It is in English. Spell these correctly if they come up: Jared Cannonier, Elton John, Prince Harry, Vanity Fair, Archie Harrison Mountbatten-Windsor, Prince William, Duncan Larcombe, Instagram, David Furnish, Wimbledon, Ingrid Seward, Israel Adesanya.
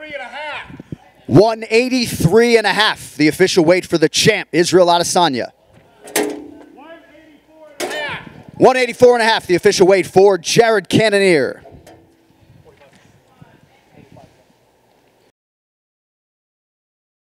183.5. 183.5, the official weight for the champ, Israel Adesanya. 184.5. 184.5, the official weight for Jared Cannonier.